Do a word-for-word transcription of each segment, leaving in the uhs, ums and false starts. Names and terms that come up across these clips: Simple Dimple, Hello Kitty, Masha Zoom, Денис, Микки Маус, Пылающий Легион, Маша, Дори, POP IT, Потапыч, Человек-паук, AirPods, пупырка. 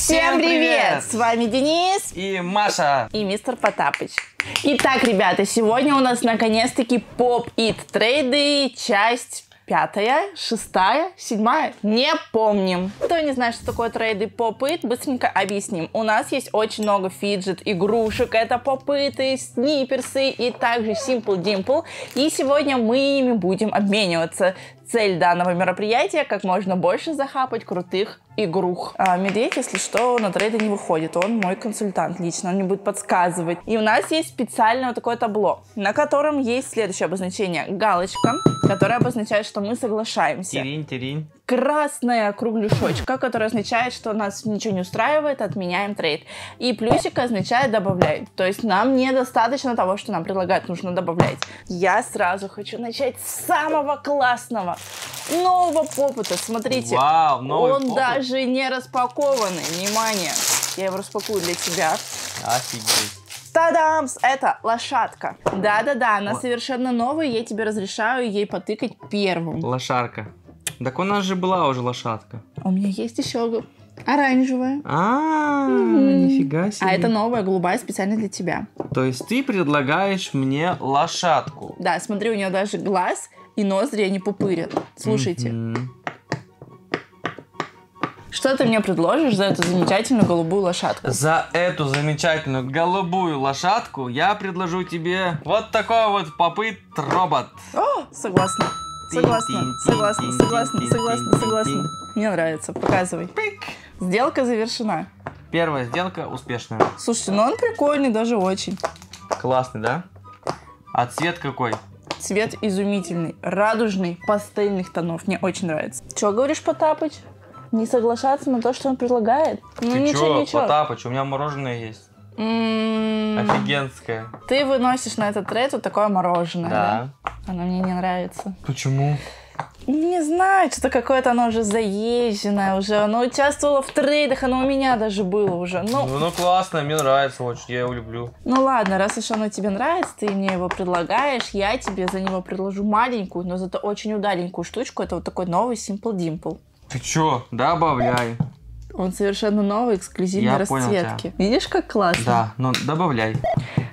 Всем привет! привет! С вами Денис и Маша и мистер Потапыч. Итак, ребята, сегодня у нас наконец-таки Pop It трейды, часть пятая, шестая, седьмая, не помним. Кто не знает, что такое трейды Pop It, быстренько объясним. У нас есть очень много фиджет игрушек, это Pop It, сниперсы и также Simple Dimple. И сегодня мы ими будем обмениваться. Цель данного мероприятия — как можно больше захапать крутых игрух. А медведь, если что, на трейды не выходит. Он мой консультант лично, он мне будет подсказывать. И у нас есть специальное вот такое табло, на котором есть следующее обозначение. Галочка, которая обозначает, что мы соглашаемся. Тиринь, тиринь. Красная кругляшочка, которая означает, что нас ничего не устраивает, отменяем трейд. И плюсик означает добавляет. То есть нам недостаточно того, что нам предлагают, нужно добавлять. Я сразу хочу начать с самого классного нового попыта. Смотрите, вау, новый он попыт. Даже не распакованный. Внимание, я его распакую для тебя. Офигеть. Та-дамс! Это лошадка. Да-да-да, она вот совершенно новая, я тебе разрешаю ей потыкать первым. Лошарка. Так у нас же была уже лошадка. У меня есть еще оранжевая. А-а-а, нифига себе. А это новая, голубая, специально для тебя. То есть ты предлагаешь мне лошадку? Да, смотри, у нее даже глаз и ноздри они пупырят. Слушайте. Что ты мне предложишь за эту замечательную голубую лошадку? За эту замечательную голубую лошадку я предложу тебе вот такой вот попыт робот. О, согласна. Согласна, согласна, согласна, согласна, согласна. Мне нравится, показывай. Сделка завершена. Первая сделка успешная. Слушайте, ну он прикольный даже очень. Классный, да? А цвет какой? Цвет изумительный, радужный, пастельных тонов. Мне очень нравится. Чё говоришь, Потапыч? Не соглашаться на то, что он предлагает? Ну ты ничего, чё, ничего. Потапыч, у меня мороженое есть. Офигенская. Ты выносишь на этот трейд вот такое мороженое, да? Да? Оно мне не нравится. Почему? Не знаю, что-то какое-то оно уже заезженное уже. Оно участвовало в трейдах, оно у меня даже было уже. Ну, ну, ну классно, мне нравится очень, я его люблю. Ну ладно, раз уж оно тебе нравится, ты мне его предлагаешь, я тебе за него предложу маленькую, но зато очень удаленькую штучку. Это вот такой новый Simple Dimple. Ты чё, добавляй. Он совершенно новый, эксклюзивной я расцветки. Видишь, как классно? Да, но добавляй.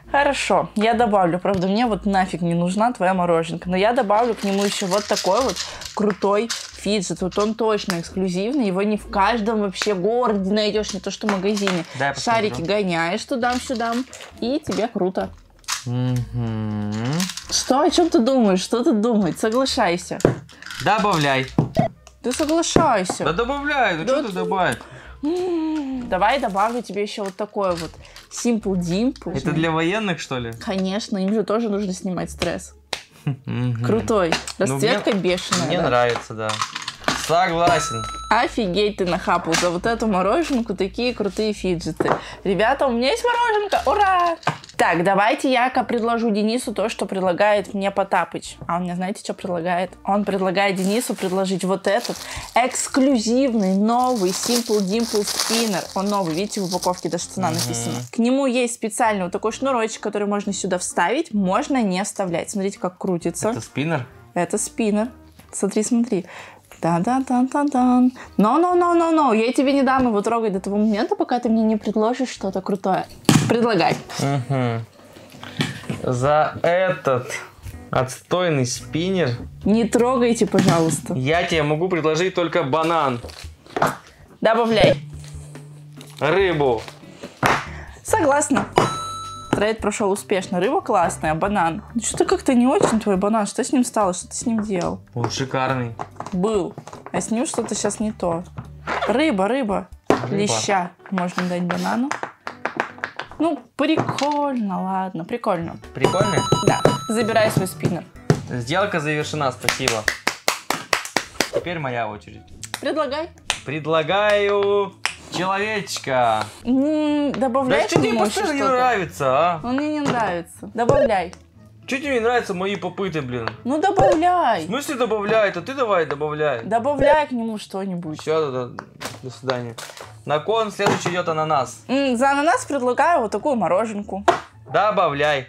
Хорошо, я добавлю. Правда, мне вот нафиг не нужна твоя мороженка. Но я добавлю к нему еще вот такой вот крутой фиджет. Вот он точно эксклюзивный. Его не в каждом вообще городе найдешь, не то что в магазине. Дай шарики гоняешь туда-сюда, и тебе круто. Угу. Что? О чем ты думаешь? Что ты думаешь? Соглашайся. Добавляй. Ты соглашайся. Да добавляй, ну да что ты, ты добавишь? Давай добавлю тебе еще вот такой вот Simple Dimple. Это для военных, что ли? Конечно, им же тоже нужно снимать стресс. Крутой. Расцветка ну, мне, бешеная. Мне да. нравится, да. Согласен. Офигеть, ты нахапал за вот эту мороженку такие крутые фиджеты. Ребята, у меня есть мороженка, ура! Так, давайте я предложу Денису то, что предлагает мне Потапыч. А он мне, знаете, что предлагает? Он предлагает Денису предложить вот этот эксклюзивный новый Simple Dimple спиннер. Он новый, видите, в упаковке даже цена написана. К нему есть специальный вот такой шнурочек, который можно сюда вставить, можно не вставлять. Смотрите, как крутится. Это спиннер? Это спиннер. Смотри, смотри. Да-да-да-да-да. Но-но-но-но-но, я тебе не дам его трогать до того момента, пока ты мне не предложишь что-то крутое. Предлагай. Угу. За этот отстойный спиннер... Не трогайте, пожалуйста. Я тебе могу предложить только банан. Добавляй. Рыбу. Согласна. Трейд прошел успешно. Рыба классная, банан. Ну, что-то как-то не очень твой банан. Что с ним стало? Что ты с ним делал? Он шикарный. Был. А с ним что-то сейчас не то. Рыба, рыба. рыба. Леща. Можно дать банану. Ну, прикольно, ладно. Прикольно. Прикольно? Да. Забирай свой спиннер. Сделка завершена, спасибо. Теперь моя очередь. Предлагай. Предлагаю... Человечка. Добавляй. Да что тебе постоянно не нравится, а? Он мне не нравится. Добавляй. Что тебе не нравятся мои попыты, блин? Ну добавляй. В смысле добавляй? А ты давай добавляй. Добавляй к нему что-нибудь. Все, да, да. До свидания. На кон следующий идет ананас. М за ананас предлагаю вот такую мороженку. Добавляй.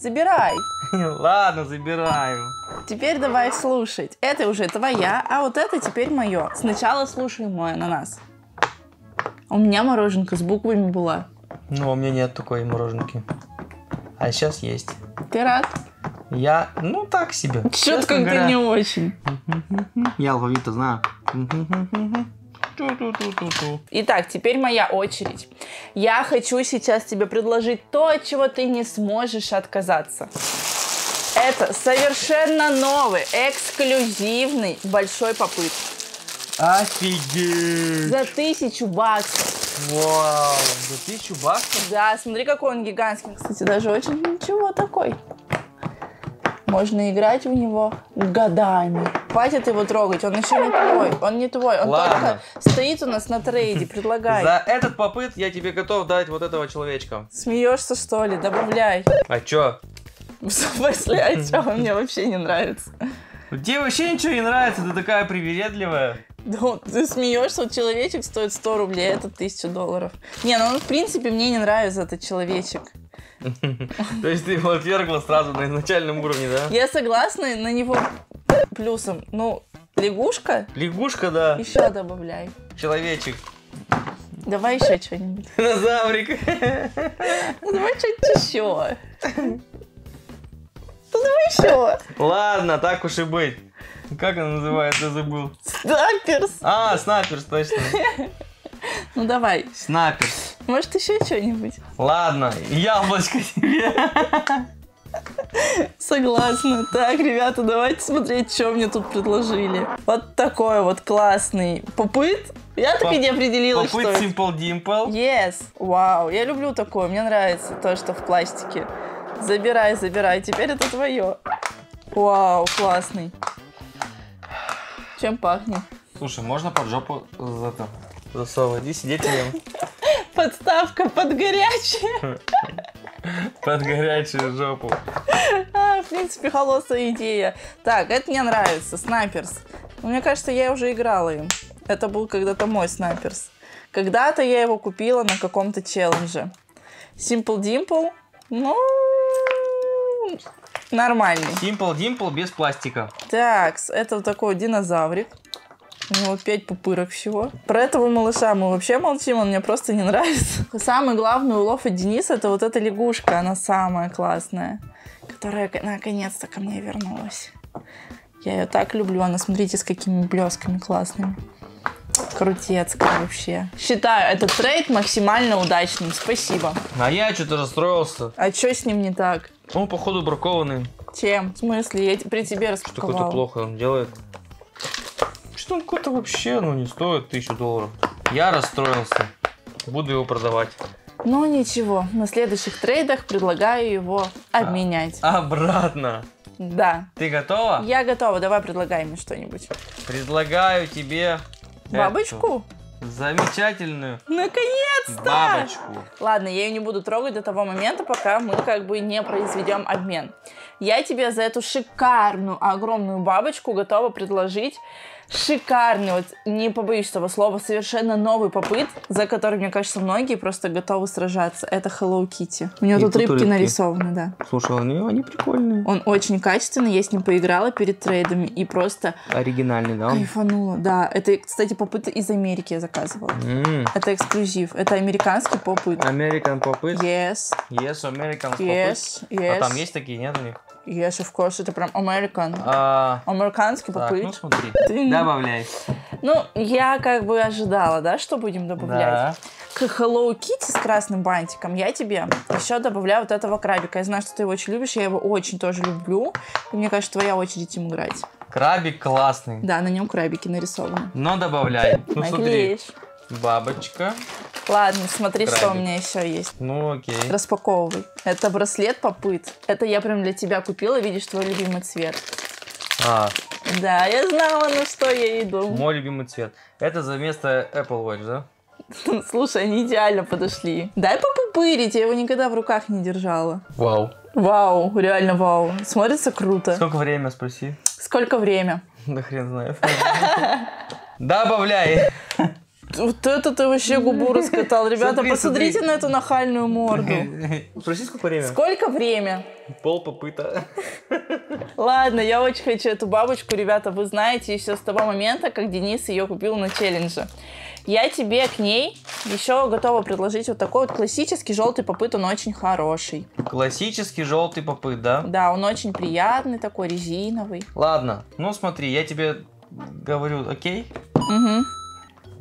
Забирай. Ладно, забираю. Теперь давай слушать. Это уже твоя, а вот это теперь мое. Сначала слушай мой ананас. У меня мороженка с буквами была. Ну, у меня нет такой мороженки. А сейчас есть. Ты рад? Я, ну, так себе. Чё-то как-то не очень. Я алфавит-то знаю. Итак, теперь моя очередь. Я хочу сейчас тебе предложить то, от чего ты не сможешь отказаться. Это совершенно новый, эксклюзивный большой попыт. Офигеть! За тысячу баксов. Вау, за тысячу баксов? Да, смотри, какой он гигантский. Кстати, даже очень ничего такой. Можно играть в него годами. Хватит его трогать, он еще не твой. Он не твой, он Ладно. только стоит у нас на трейде, предлагает. За этот попыт я тебе готов дать вот этого человечка. Смеешься, что ли? Добавляй. А чё? В смысле, а чё? Он мне вообще не нравится. Тебе вообще ничего не нравится, ты такая привередливая. Да, ты смеешься, вот человечек стоит сто рублей, а это тысяча долларов. Не, ну он в принципе мне не нравится, этот человечек. То есть ты его отвергла сразу на изначальном уровне, да? Я согласна на него плюсом. Ну, лягушка? Лягушка, да. Еще добавляй. Человечек. Давай еще что-нибудь. Динозаврик. Давай что-нибудь еще. Давай еще. Ладно, так уж и быть. Как она называется, я забыл. Снайперс. А, снайперс, точно. Ну давай. Снайперс. Может, еще что-нибудь? Ладно, яблочко тебе. Согласна. Так, ребята, давайте смотреть, что мне тут предложили. Вот такой вот классный попыт. Я так и не определилась, что это. Попыт Simple Dimple. Yes. Вау, я люблю такое. Мне нравится то, что в пластике. Забирай, забирай. Теперь это твое. Вау, классный. Чем пахнет? Слушай, можно под жопу засовывать и сидеть ем. Подставка под горячую. Под горячую жопу. А, в принципе, холостая идея. Так, это мне нравится, снайперс. Мне кажется, я уже играла им. Это был когда-то мой снайперс. Когда-то я его купила на каком-то челлендже. Simple Dimple, ну, нормальный. Simple Dimple без пластика. Так, это вот такой динозаврик. У него пять пупырок всего. Про этого малыша мы вообще молчим, он мне просто не нравится. Самый главный улов от Дениса — это вот эта лягушка, она самая классная, которая наконец-то ко мне вернулась. Я ее так люблю, она, смотрите, с какими блесками классными. Крутецкая вообще. Считаю этот трейд максимально удачным, спасибо. А я что-то расстроился. А что с ним не так? Он, походу, бракованный. Чем? В смысле, я при тебе распаковала. Что-то плохо он делает. Он какой-то вообще, ну, не стоит тысячу долларов. Я расстроился. Буду его продавать. Ну, ничего. На следующих трейдах предлагаю его обменять. А, обратно? Да. Ты готова? Я готова. Давай предлагай мне что-нибудь. Предлагаю тебе... Бабочку? Эту замечательную. Наконец-то! Бабочку. Ладно, я ее не буду трогать до того момента, пока мы как бы не произведем обмен. Я тебе за эту шикарную, огромную бабочку готова предложить... Шикарный, вот не побоюсь этого слова, совершенно новый попыт, за который, мне кажется, многие просто готовы сражаться. Это Hello Kitty. У него тут, тут рыбки, рыбки нарисованы, да. Слушай, они, они прикольные. Он очень качественный, я с ним поиграла перед трейдами и просто... Оригинальный, да? Кайфанула, да. Это, кстати, попыт из Америки я заказывала. Mm. Это эксклюзив, это американский попыт. American попыт? Yes. Yes, American yes. попыт. Yes. А там есть такие, нет у них? Yes, of course, это прям American. А... Американский попыт. Ну, смотри. Ты... Добавляй. Ну, я как бы ожидала, да, что будем добавлять. Да. К Hello Kitty с красным бантиком я тебе еще добавляю вот этого крабика. Я знаю, что ты его очень любишь, я его очень тоже люблю. И мне кажется, твоя очередь им играть. Крабик классный. Да, на нем крабики нарисованы. Но добавляй. Ну, смотри. Бабочка. Ладно, смотри, крабик. Что у меня еще есть. Ну, окей. Распаковывай. Это браслет попыт. Это я прям для тебя купила, видишь, твой любимый цвет. А. Да, я знала, на что я иду. Мой любимый цвет. Это за место Apple Watch, да? Слушай, они идеально подошли. Дай попупырить, я его никогда в руках не держала. Вау. Вау, реально вау. Смотрится круто. Сколько время, спроси? Сколько время? Да хрен знает. Добавляй. Вот это ты вообще губу раскатал. Ребята, смотри, посмотрите смотри. на эту нахальную морду. Спроси, сколько время? Сколько время? Пол попыта. Ладно, я очень хочу эту бабочку, ребята. Вы знаете еще с того момента, как Денис ее купил на челлендже. Я тебе к ней еще готова предложить вот такой вот классический желтый попыт, он очень хороший. Классический желтый попыт, да? Да, он очень приятный такой, резиновый. Ладно, ну смотри, я тебе говорю, окей? Угу.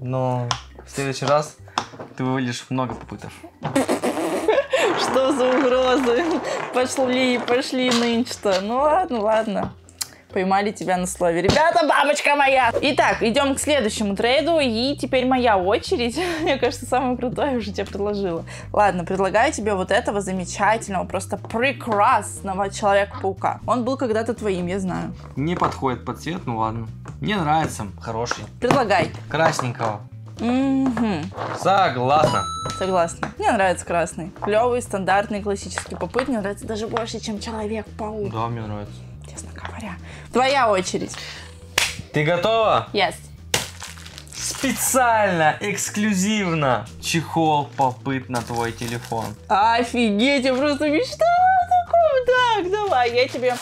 Но в следующий раз ты вывалишь много попытов. Что за угрозы? Пошли, пошли нынче-то. Ну ладно, ладно. Поймали тебя на слове. Ребята, бабочка моя! Итак, идем к следующему трейду. И теперь моя очередь. Мне кажется, самое крутое уже тебе предложила. Ладно, предлагаю тебе вот этого замечательного, просто прекрасного Человека-паука. Он был когда-то твоим, я знаю. Не подходит под цвет, ну ладно. Мне нравится, хороший. Предлагай. Красненького. Угу. Согласна. Согласна. Мне нравится красный. Клевый, стандартный, классический попыт. Мне нравится даже больше, чем Человек-паук. Да, мне нравится. Честно говоря. Твоя очередь. Ты готова? Yes. Специально, эксклюзивно чехол попыт на твой телефон. Офигеть, я просто мечтала о таком. Так, давай, я тебе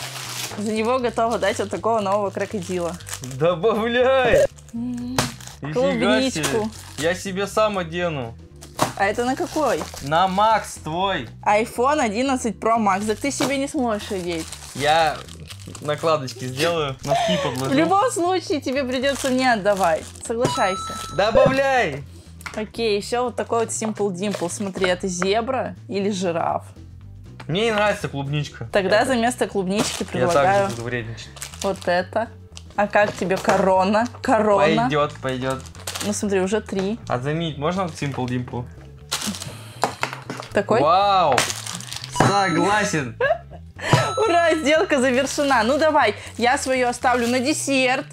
за него готова дать вот такого нового крокодила. Добавляй. Клубничку. Я себе сам одену. А это на какой? На Макс твой. айфон одиннадцать про макс. Так ты себе не сможешь одеть. Я накладочки сделаю, носки подложу. В любом случае тебе придется мне отдавать. Соглашайся. Добавляй. Окей, еще вот такой вот Simple Dimple. Смотри, это зебра или жираф? Мне не нравится клубничка. Тогда это... за место клубнички предлагаю. Я также буду вредничать. Вот это. А как тебе корона? Корона. Пойдет, пойдет. Ну смотри, уже три. А заменить можно Simple Dimple? Такой? Вау! Согласен! Ура, сделка завершена. Ну давай, я свою оставлю на десерт.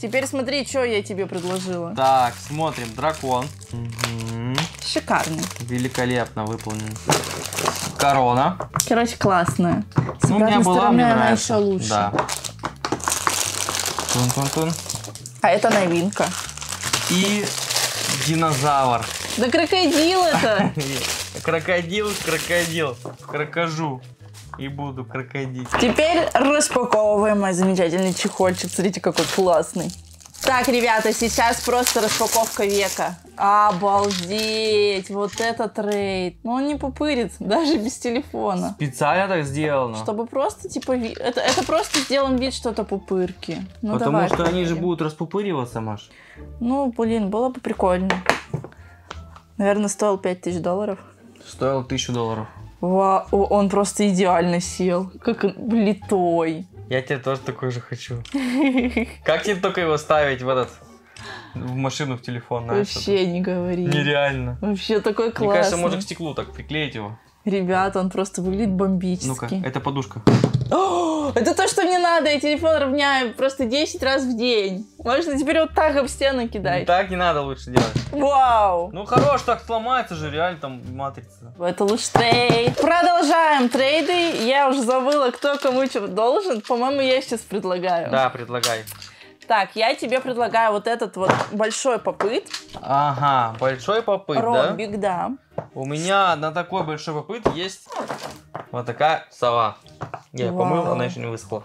Теперь смотри, что я тебе предложила. Так, смотрим, дракон. Угу. Шикарный. Великолепно выполнен. Корона. Короче, классная. С ну, обратной стороны она еще лучше. Да. Тун-тун-тун. А это новинка. И динозавр. Да крокодил это. Крокодил, крокодил. Крокожу. И буду крокодить. Теперь распаковываем мой замечательный чехольчик. Смотрите, какой классный. Так, ребята, сейчас просто распаковка века. Обалдеть! Вот это трейд. Но он не попырит, даже без телефона. Специально так сделано. Чтобы просто, типа, ви... это, это просто сделан вид, что это пупырки. Ну, потому давай, что проверим. Они же будут распупыриваться, Маш. Ну, блин, было бы прикольно. Наверное, стоил пять тысяч долларов. Стоил тысячу долларов. Вау, он просто идеально сел. Как литой. Я тебе тоже такой же хочу. Как тебе только его ставить в этот... В машину, в телефон. Вообще не говори. Нереально. Вообще такой классный. Мне кажется, можно к стеклу так приклеить его. Ребята, он просто выглядит бомбически. Ну-ка, это подушка. О, это то, что мне надо. Я телефон равняю просто десять раз в день. Можно теперь вот так об стену кидать. Ну, так не надо лучше делать. Вау. Ну хорош, так сломается же, реально там матрица. Это лучше трейд. Продолжаем трейды. Я уже забыла, кто кому что должен. По-моему, я сейчас предлагаю. Да, предлагай. Так, я тебе предлагаю вот этот вот большой попыт. Ага, большой попыт, Ромбик, да? да. У меня на такой большой попыт есть вот такая сова. Я ее помыл, она еще не высохла.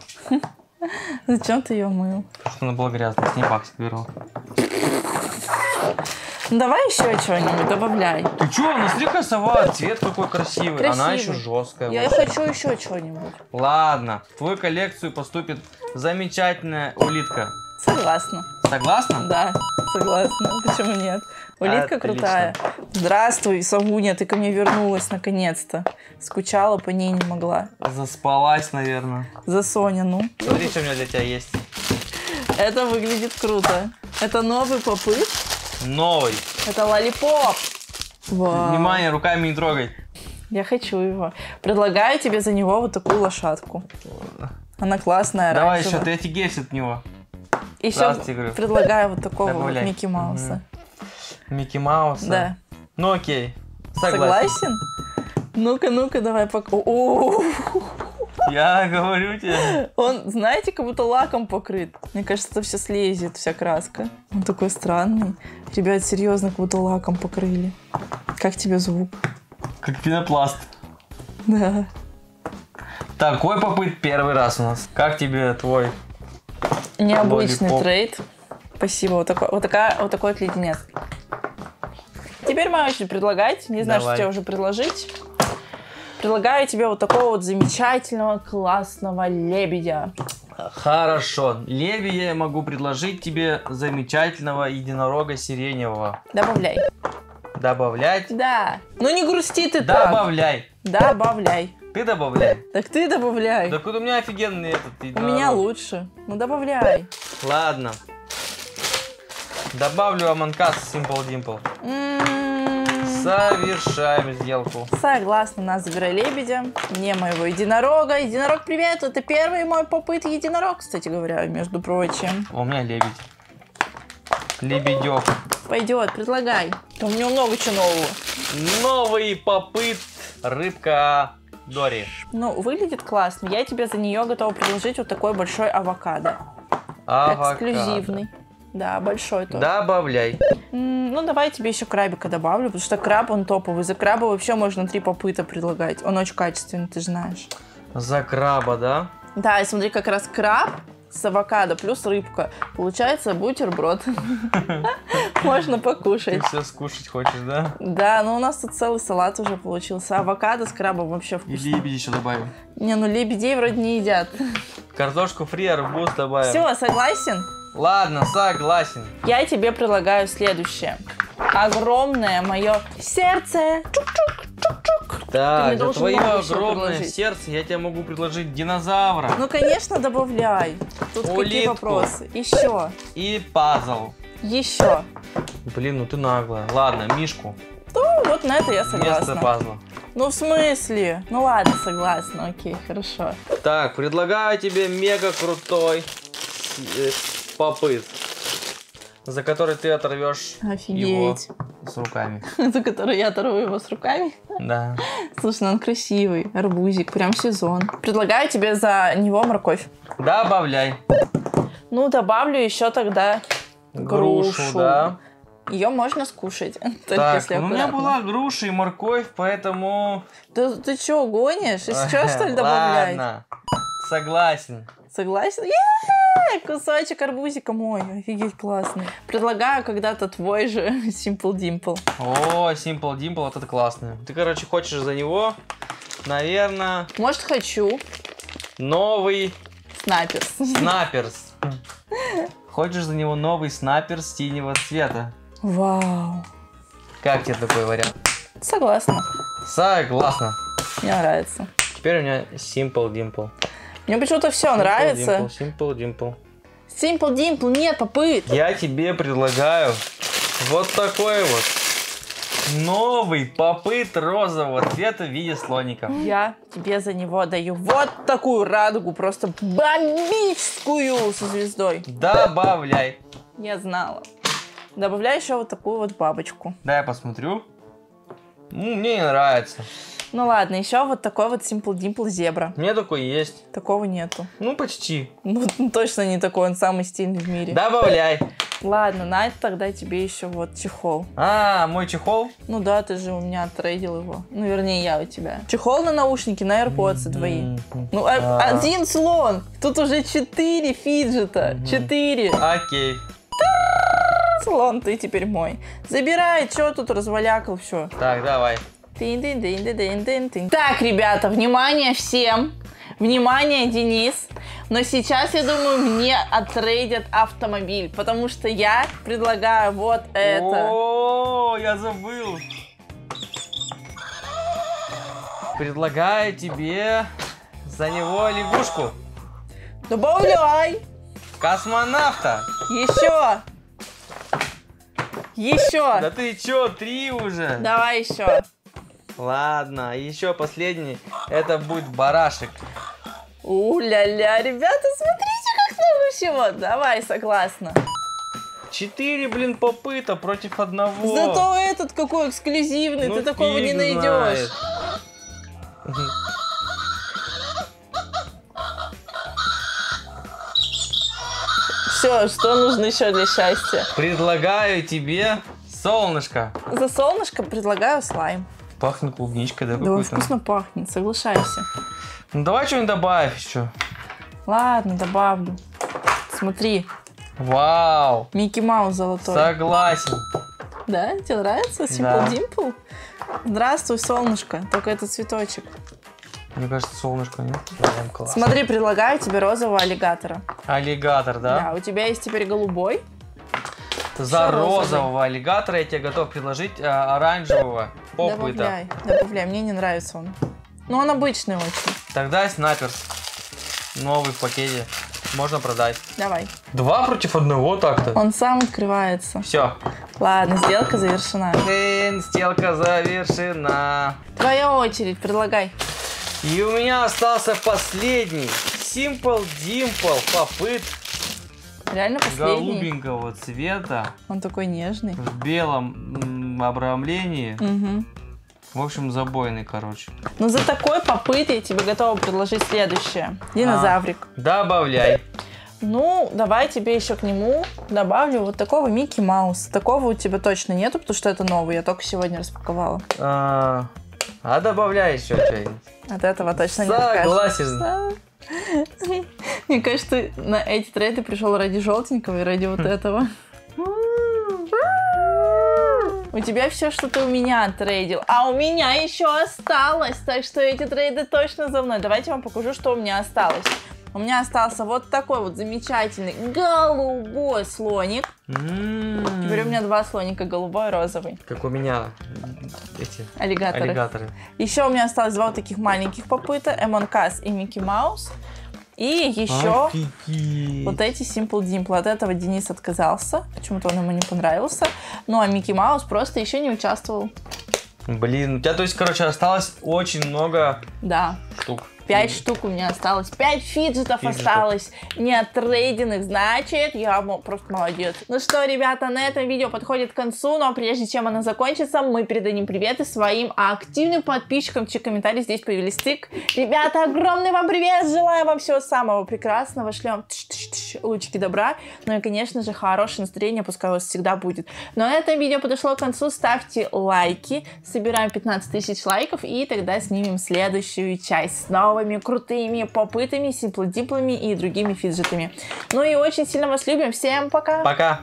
Зачем ты ее мыл? Потому что она была грязная, с ней пахнет, верно. Давай еще чего-нибудь добавляй. Ты че, она слегка сова, цвет какой красивый. красивый. Она еще жесткая. Я вообще. хочу еще чего-нибудь. Ладно, в твою коллекцию поступит замечательная улитка. Согласна. Согласна? Да, согласна. Почему нет? Улитка Отлично. крутая. Здравствуй, Савуня, ты ко мне вернулась наконец-то. Скучала, по ней не могла. Заспалась, наверное. За Соня, ну. Смотри, что у меня для тебя есть. Это выглядит круто. Это новый попыт. Новый. Это лолипоп. Вау. Внимание, руками не трогай. Я хочу его. Предлагаю тебе за него вот такую лошадку. Она классная. Давай оранжевая. еще, ты офигеешь от него. Еще предлагаю вот такого вот Микки Мауса. Угу. Микки Мауса? Да. Ну окей, согласен. Согласен? Ну-ка, ну-ка, давай пока. Я говорю тебе. Он, знаете, как будто лаком покрыт. Мне кажется, все слезет, вся краска. Он такой странный. Ребят, серьезно, как будто лаком покрыли. Как тебе звук? Как пенопласт. Да. Такой попыт первый раз у нас. Как тебе твой... Необычный трейд. Спасибо. Вот такой вот, такая, вот такой вот леденец. теперь моя очередь предлагать. Не знаю, Давай. что тебе уже предложить. Предлагаю тебе вот такого вот замечательного, классного лебедя. Хорошо. Лебедя я могу предложить тебе замечательного единорога сиреневого. Добавляй. Добавлять? Да. Ну не грусти ты так. Добавляй. Добавляй. Ты добавляй. Так ты добавляй. Так вот у меня офигенный этот единорог. У меня лучше. Ну добавляй. Ладно. Добавлю аманкас Simple Dimple. Совершаем сделку. Согласна, нас забирай лебедя, не моего единорога. Единорог, привет, это первый мой попыт единорог, кстати говоря, между прочим. У меня лебедь. Лебедек. Пойдет, предлагай. У меня много чего нового. Новый попыт рыбка Дори. Ну, выглядит классно. Я тебе за нее готова предложить вот такой большой авокадо. Авокадо. Эксклюзивный. Да, большой тоже. Добавляй. Ну, давай я тебе еще крабика добавлю, потому что краб, он топовый. За краба вообще можно три попыта предлагать. Он очень качественный, ты знаешь. За краба, да? Да, и смотри, как раз краб с авокадо плюс рыбка. Получается бутерброд. Можно покушать. Ты все скушать хочешь, да? Да, но у нас тут целый салат уже получился. Авокадо с крабом вообще вкусно. И лебедей еще добавим. Не, ну лебедей вроде не едят. Картошку фри, арбуз добавим. Все, согласен? Ладно, согласен. Я тебе предлагаю следующее. Огромное мое сердце. Чук-чук-чук-чук. Так, за твое огромное сердце я тебе могу предложить динозавра. Ну, конечно, добавляй. Тут какие вопросы? Еще. И пазл. Еще. Блин, ну ты наглая. Ладно, мишку. Ну, вот на это я согласна. Место пазла. Ну, в смысле? Ну, ладно, согласна. Окей, хорошо. Так, предлагаю тебе мега крутой... попыт, за который ты оторвешь Офигеть. его с руками. За который я оторву его с руками? Да. Слушай, ну он красивый, арбузик, прям сезон. Предлагаю тебе за него морковь. Добавляй. Ну, добавлю еще тогда грушу. грушу. Да. Ее можно скушать. Так, если ну у меня была груша и морковь, поэтому... Да, ты что, гонишь? Из чего, что ли, добавлять? Ладно, согласен. Согласен? Кусочек арбузика мой, офигеть классный. Предлагаю когда-то твой же Simple Dimple. О, Simple Dimple, вот это классный. Ты, короче, хочешь за него, наверное... Может, хочу. Новый... Снайперс. Снайперс. Хочешь за него новый снайперс синего цвета. Вау. Как тебе такой вариант? Согласна. Согласна. Мне нравится. Теперь у меня Simple Dimple. Мне почему-то все Simple нравится. Simple Dimple. Simple Dimple, нет попыток. Я тебе предлагаю вот такой вот новый попыт розового цвета в виде слоника. Я тебе за него даю вот такую радугу, просто бомбическую со звездой. Добавляй. Я знала. Добавляй еще вот такую вот бабочку. Да, я посмотрю. Ну, мне не нравится. Ну ладно, еще вот такой вот Simple Dimple зебра. У меня такой есть. Такого нету. Ну почти. Ну точно не такой, он самый стильный в мире. Добавляй. Ладно, на это тогда тебе еще вот чехол. А, мой чехол? Ну да, ты же у меня отрейдил его. Ну вернее, я у тебя. Чехол на наушники, на AirPods твои. Ну один слон, тут уже четыре фиджета, четыре. Окей. Слон, ты теперь мой. Забирай, что тут развалякал все. Так, давай. Так, ребята, внимание всем, внимание, Денис, но сейчас, я думаю, мне отрейдят автомобиль, потому что я предлагаю вот это. О, я забыл. Предлагаю тебе за него лягушку. Добавляй. Космонавта. Еще. Еще. Да ты че, три уже? Давай еще. Ладно, еще последний, это будет барашек. У-ля-ля, ребята, смотрите, как много всего. Давай, согласна. Четыре, блин, попыта против одного. Зато этот какой эксклюзивный, ну, ты такого не найдешь. Все, что нужно еще для счастья? Предлагаю тебе солнышко. За солнышко предлагаю слайм. Пахнет клубничкой, да, да какой-то? Да, вкусно пахнет, соглашайся. Ну, давай что-нибудь добавь еще. Ладно, добавлю. Смотри. Вау. Микки Маус золотой. Согласен. Да? Тебе нравится? Simple Dimple? Да. Здравствуй, солнышко. Только это цветочек. Мне кажется, солнышко, нет? Прям смотри, предлагаю тебе розового аллигатора. Аллигатор, да? Да, у тебя есть теперь голубой. За розового аллигатора я тебе готов предложить а, оранжевого опыта. Добавляй, добавляй, мне не нравится он. Но он обычный очень. Тогда снайпер. Новый в пакете. Можно продать. Давай. Два против одного так-то. Он сам открывается. Все. Ладно, сделка завершена. Блин, сделка завершена. Твоя очередь, предлагай. И у меня остался последний. Simple Dimple попыт. Реально последний. Голубенького цвета. Он такой нежный. В белом обрамлении. Угу. В общем, забойный, короче. Ну, за такой попыт я тебе готова предложить следующее. Динозаврик. А, добавляй. Ну, давай тебе еще к нему добавлю вот такого Микки Мауса. Такого у тебя точно нету, потому что это новый. Я только сегодня распаковала. А, а добавляй еще что-нибудь. От этого точно не откажешься. Согласен. Мне кажется, на эти треты пришел ради желтенького и ради вот этого. У тебя все, что ты у меня трейдил, а у меня еще осталось, так что эти трейды точно за мной. Давайте я вам покажу, что у меня осталось. У меня остался вот такой вот замечательный голубой слоник. Mm. Теперь у меня два слоника, голубой и розовый. Как у меня эти аллигаторы. аллигаторы. Еще у меня осталось два вот таких маленьких попыта, Among Us и Микки Маус. И еще офигеть. Вот эти Simple Dimple. От этого Денис отказался, почему-то он ему не понравился. Ну а Микки Маус просто еще не участвовал. Блин, у тебя, то есть, короче, осталось очень много да. штук. Пять штук у меня осталось, пять фиджетов, фиджетов осталось, не отрейденных, значит, я просто молодец. Ну что, ребята, на этом видео подходит к концу, но прежде чем оно закончится, мы передадим приветы своим активным подписчикам, чьи комментарии здесь появились стик. Ребята, огромный вам привет, желаю вам всего самого прекрасного, шлем лучики добра, ну и, конечно же, хорошее настроение, пускай у вас всегда будет. Но на этом видео подошло к концу, ставьте лайки, собираем пятнадцать тысяч лайков, и тогда снимем следующую часть. Снова крутыми попытами, Simple Dimple и другими фиджетами. Ну и очень сильно вас любим. Всем пока! Пока!